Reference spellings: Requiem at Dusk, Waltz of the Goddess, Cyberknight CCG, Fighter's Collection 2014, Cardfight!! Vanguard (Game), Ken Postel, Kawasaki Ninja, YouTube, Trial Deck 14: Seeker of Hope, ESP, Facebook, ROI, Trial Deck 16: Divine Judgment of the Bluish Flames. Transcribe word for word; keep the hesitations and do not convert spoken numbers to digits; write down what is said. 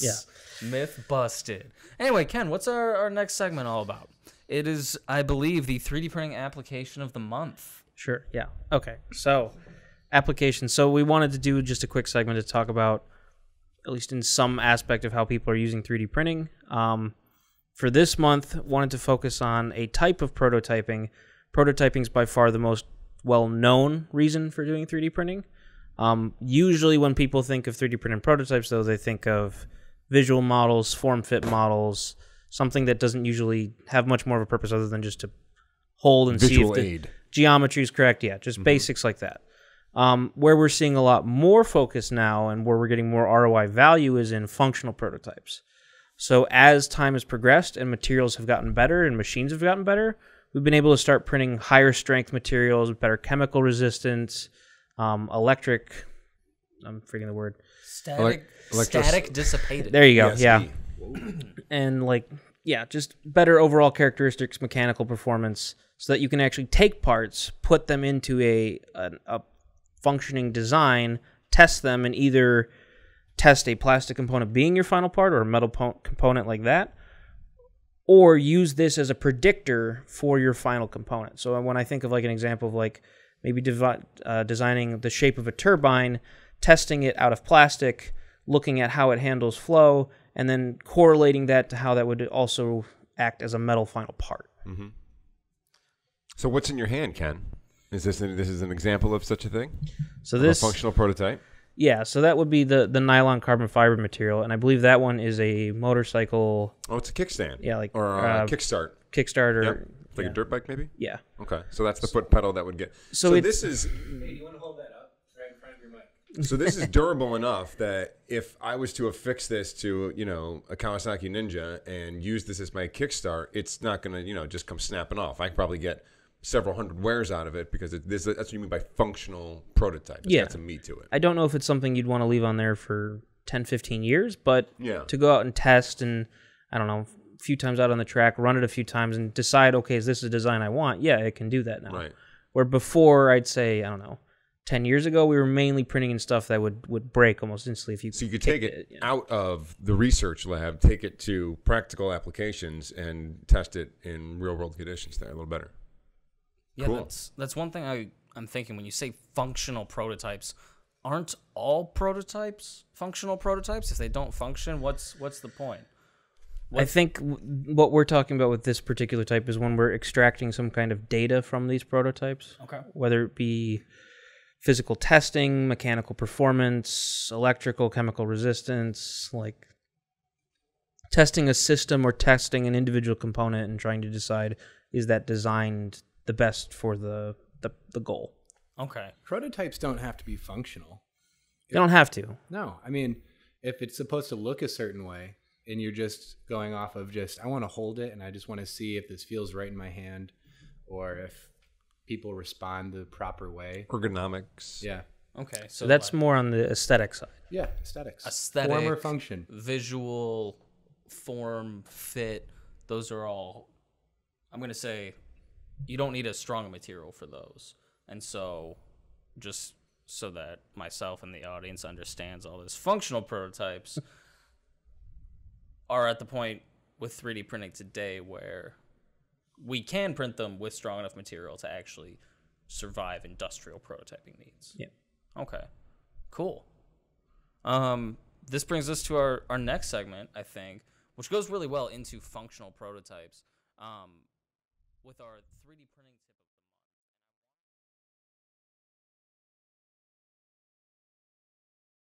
Yeah. Myth busted. Anyway, Ken, what's our, our next segment all about? It is, I believe, the three D printing application of the month. Sure. Yeah. Okay. So, application. So we wanted to do just a quick segment to talk about, at least in some aspect, of how people are using three D printing. Um, for this month, wanted to focus on a type of prototyping. Prototyping is by far the most well-known reason for doing three D printing. Um, usually when people think of three D printed prototypes, though, they think of visual models, form-fit models, something that doesn't usually have much more of a purpose other than just to hold and visual see if aid. The geometry is correct. Yeah, just mm-hmm. basics like that. Um, where we're seeing a lot more focus now and where we're getting more R O I value is in functional prototypes. So as time has progressed and materials have gotten better and machines have gotten better, we've been able to start printing higher strength materials, better chemical resistance, um, electric, I'm forgetting the word. Static, Electro static dissipated. There you go, E S P. Yeah. And like, yeah, just better overall characteristics, mechanical performance, so that you can actually take parts, put them into a, a, a functioning design, test them, and either test a plastic component being your final part or a metal component like that, or use this as a predictor for your final component. So when I think of like an example of like maybe uh, designing the shape of a turbine, testing it out of plastic, looking at how it handles flow, and then correlating that to how that would also act as a metal final part. Mm-hmm. So what's in your hand, Ken? Is this an, this is an example of such a thing? So this a functional prototype. Yeah, so that would be the the nylon carbon fiber material, and I believe that one is a motorcycle. Oh, it's a kickstand. Yeah, like or uh, uh, kickstart. Kickstarter. Yep. Like yeah. a dirt bike, maybe. Yeah. Okay, so that's the so, foot pedal that would get. So, so this is. Hey, you want to hold that up right in front of your mic? So this is durable enough that if I was to affix this to, you know, a Kawasaki Ninja and use this as my kickstart, it's not going to, you know, just come snapping off. I could probably get several hundred wears out of it because it, this, that's what you mean by functional prototype. It's yeah. got some meat to it. I don't know if it's something you'd want to leave on there for ten, fifteen years, but yeah. to go out and test and, I don't know, a few times out on the track, run it a few times and decide, okay, is this the design I want? Yeah, it can do that now. Right. Where before I'd say, I don't know, Ten years ago, we were mainly printing in stuff that would, would break almost instantly if you. So you could take it, it you know? out of the research lab, take it to practical applications, and test it in real world conditions. There a little better. Yeah, cool. that's that's one thing I I'm thinking when you say functional prototypes, aren't all prototypes functional prototypes? If they don't function, what's what's the point? What I think what we're talking about with this particular type is when we're extracting some kind of data from these prototypes. Okay, whether it be physical testing, mechanical performance, electrical, chemical resistance, like testing a system or testing an individual component and trying to decide, is that designed the best for the, the, the goal? Okay. Prototypes don't have to be functional. They don't have to. No. I mean, if it's supposed to look a certain way and you're just going off of just, I want to hold it and I just want to see if this feels right in my hand or if people respond the proper way. Ergonomics. Yeah. Okay. So, so that's like, more on the aesthetic side. Yeah, aesthetics. Aesthetic. Form or function. Visual, form, fit. Those are all, I'm going to say, you don't need as strong a material for those. And so just so that myself and the audience understands all this, functional prototypes are at the point with three D printing today where we can print them with strong enough material to actually survive industrial prototyping needs. Yeah. Okay. Cool. Um, this brings us to our, our next segment, I think, which goes really well into functional prototypes um, with our three D printing.